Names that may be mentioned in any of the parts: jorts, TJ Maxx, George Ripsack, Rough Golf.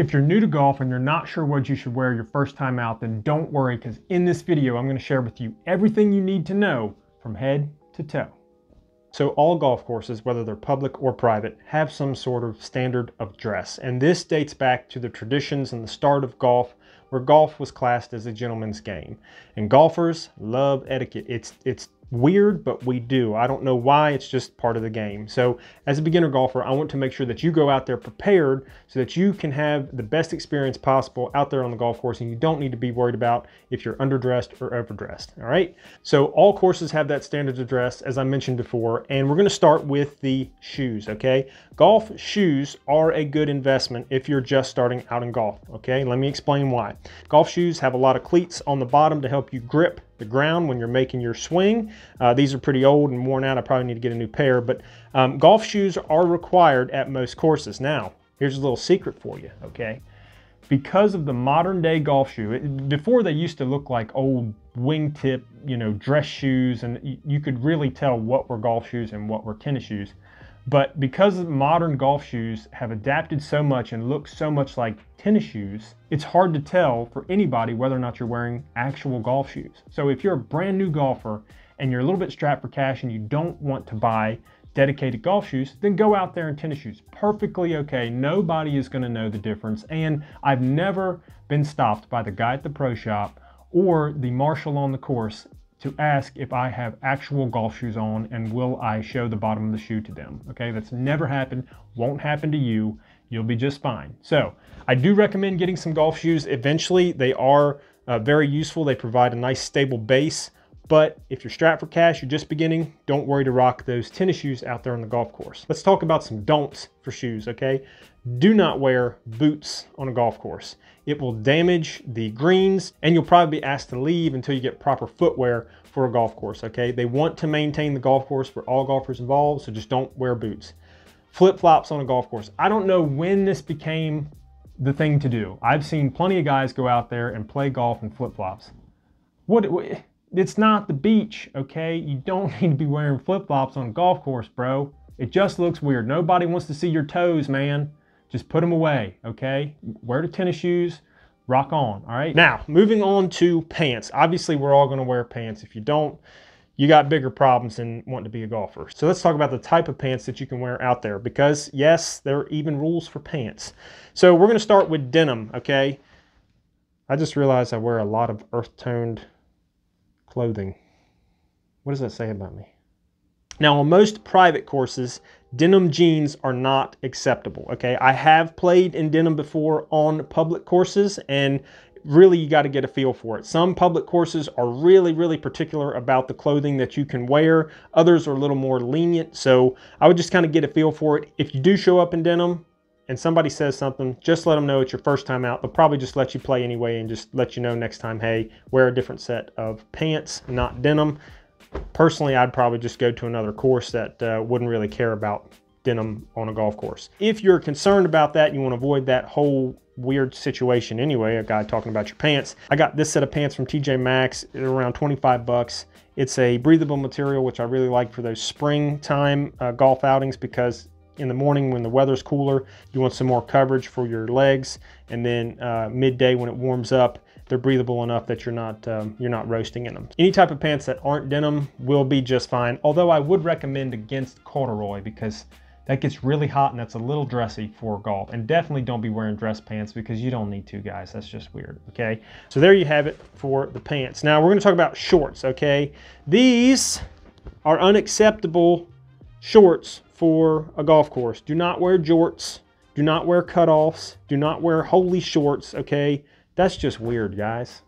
If you're new to golf and you're not sure what you should wear your first time out, then don't worry, because in this video, I'm going to share with you everything you need to know from head to toe. So all golf courses, whether they're public or private, have some sort of standard of dress. And this dates back to the traditions and the start of golf, where golf was classed as a gentleman's game. And golfers love etiquette. It's weird, but we do. I don't know why, it's just part of the game. So as a beginner golfer, I want to make sure that you go out there prepared so that you can have the best experience possible out there on the golf course, and you don't need to be worried about if you're underdressed or overdressed, all right? So all courses have that standard of dress, as I mentioned before, and we're gonna start with the shoes, okay? Golf shoes are a good investment if you're just starting out in golf, okay? Let me explain why. Golf shoes have a lot of cleats on the bottom to help you grip the ground when you're making your swing. These are pretty old and worn out. I probably need to get a new pair, but golf shoes are required at most courses. Now, here's a little secret for you, okay? Because of the modern day golf shoe, before they used to look like old wingtip, you know, dress shoes, and you could really tell what were golf shoes and what were tennis shoes. But because modern golf shoes have adapted so much and look so much like tennis shoes, it's hard to tell for anybody whether or not you're wearing actual golf shoes. So if you're a brand new golfer and you're a little bit strapped for cash and you don't want to buy dedicated golf shoes, then go out there in tennis shoes. Perfectly okay. Nobody is going to know the difference. And I've never been stopped by the guy at the pro shop or the marshal on the course to ask if I have actual golf shoes on and will I show the bottom of the shoe to them, okay? That's never happened, won't happen to you. You'll be just fine. So I do recommend getting some golf shoes eventually. They are very useful. They provide a nice stable base, but if you're strapped for cash, you're just beginning, don't worry to rock those tennis shoes out there on the golf course. Let's talk about some don'ts for shoes, okay? Do not wear boots on a golf course. It will damage the greens, and you'll probably be asked to leave until you get proper footwear for a golf course, okay? They want to maintain the golf course for all golfers involved, so just don't wear boots. Flip-flops on a golf course. I don't know when this became the thing to do. I've seen plenty of guys go out there and play golf in flip-flops. It's not the beach, okay? You don't need to be wearing flip-flops on a golf course, bro. It just looks weird. Nobody wants to see your toes, man. Just put them away, okay? Wear the tennis shoes, rock on, all right? Now, moving on to pants. Obviously, we're all gonna wear pants. If you don't, you got bigger problems than wanting to be a golfer. So let's talk about the type of pants that you can wear out there, because yes, there are even rules for pants. So we're gonna start with denim, okay? I just realized I wear a lot of earth-toned clothing. What does that say about me? Now, on most private courses, denim jeans are not acceptable, okay? I have played in denim before on public courses, and really you got to get a feel for it. Some public courses are really, really particular about the clothing that you can wear. Others are a little more lenient, so I would just kind of get a feel for it. If you do show up in denim and somebody says something, just let them know it's your first time out. They'll probably just let you play anyway and just let you know next time, hey, wear a different set of pants, not denim. Personally, I'd probably just go to another course that wouldn't really care about denim on a golf course. If you're concerned about that, you want to avoid that whole weird situation anyway, a guy talking about your pants. I got this set of pants from TJ Maxx. They're around 25 bucks. It's a breathable material, which I really like for those springtime golf outings, because in the morning when the weather's cooler, you want some more coverage for your legs, and then midday when it warms up, they're breathable enough that you're not roasting in them. Any type of pants that aren't denim will be just fine, although I would recommend against corduroy, because that gets really hot and that's a little dressy for golf. And definitely don't be wearing dress pants, because you don't need to, guys. That's just weird, okay? So there you have it for the pants. Now we're gonna talk about shorts, okay? These are unacceptable shorts for a golf course. Do not wear jorts, do not wear cutoffs, do not wear holy shorts, okay? That's just weird, guys.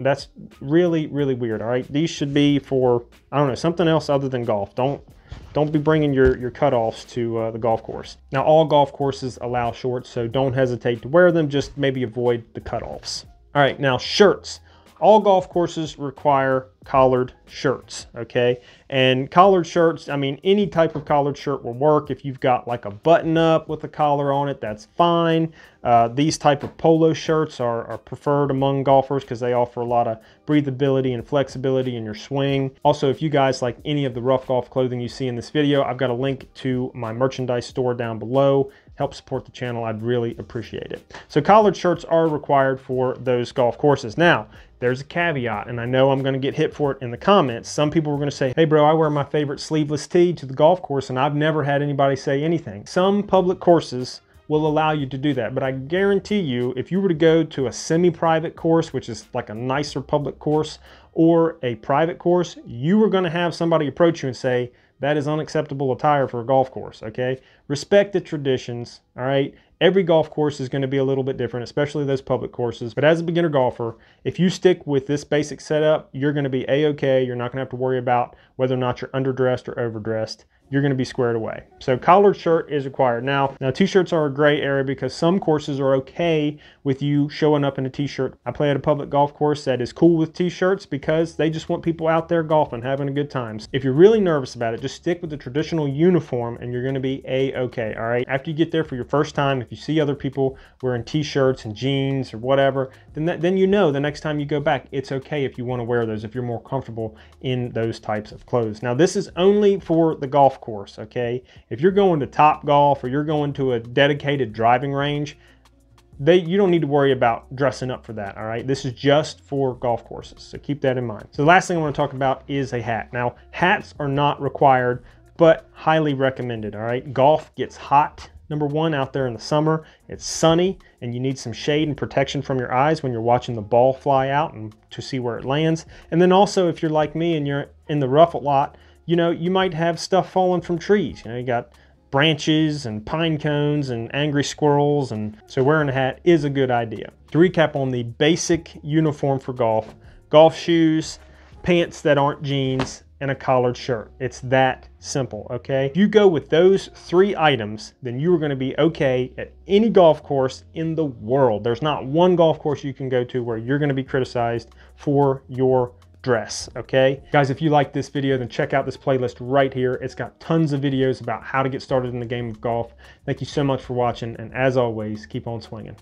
That's really, really weird, all right? These should be for, I don't know, something else other than golf. Don't be bringing your cutoffs to the golf course. Now, all golf courses allow shorts, so don't hesitate to wear them. Just maybe avoid the cutoffs. All right, now shirts. All golf courses require collared shirts, okay? And collared shirts, I mean, any type of collared shirt will work. If you've got like a button up with a collar on it, that's fine. These type of polo shirts are preferred among golfers, because they offer a lot of breathability and flexibility in your swing. Also, if you guys like any of the Rough Golf clothing you see in this video, I've got a link to my merchandise store down below. help support the channel. I'd really appreciate it. So collared shirts are required for those golf courses. Now, there's a caveat, and I know I'm going to get hit for it in the comments. Some people are going to say, hey bro, I wear my favorite sleeveless tee to the golf course, and I've never had anybody say anything. Some public courses will allow you to do that, but I guarantee you, if you were to go to a semi-private course, which is like a nicer public course, or a private course, you are going to have somebody approach you and say, that is unacceptable attire for a golf course, okay? Respect the traditions, all right? Every golf course is going to be a little bit different, especially those public courses. But as a beginner golfer, if you stick with this basic setup, you're going to be A-okay. You're not going to have to worry about whether or not you're underdressed or overdressed. You're going to be squared away. So collared shirt is required. Now t-shirts are a gray area because some courses are okay with you showing up in a t-shirt. I play at a public golf course that is cool with t-shirts because they just want people out there golfing, having a good time. So if you're really nervous about it, just stick with the traditional uniform and you're going to be A-okay, all right? After you get there for your first time, if you see other people wearing t-shirts and jeans or whatever, then you know the next time you go back, it's okay if you want to wear those, if you're more comfortable in those types of clothes. Now, this is only for the golf course, okay? If you're going to Top Golf or you're going to a dedicated driving range, you don't need to worry about dressing up for that, all right? This is just for golf courses, so keep that in mind. So the last thing I want to talk about is a hat. Now, hats are not required, but highly recommended, all right? Golf gets hot. Number one, out there in the summer, it's sunny and you need some shade and protection from your eyes when you're watching the ball fly out and to see where it lands. And then also, if you're like me and you're in the rough a lot, you know, you might have stuff falling from trees. You know, you got branches and pine cones and angry squirrels. And so wearing a hat is a good idea. To recap on the basic uniform for golf, golf shoes, pants that aren't jeans, and a collared shirt. It's that simple, okay? If you go with those three items, then you are going to be okay at any golf course in the world. There's not one golf course you can go to where you're going to be criticized for your dress, okay? Guys, if you like this video, then check out this playlist right here. It's got tons of videos about how to get started in the game of golf. Thank you so much for watching, and as always, keep on swinging.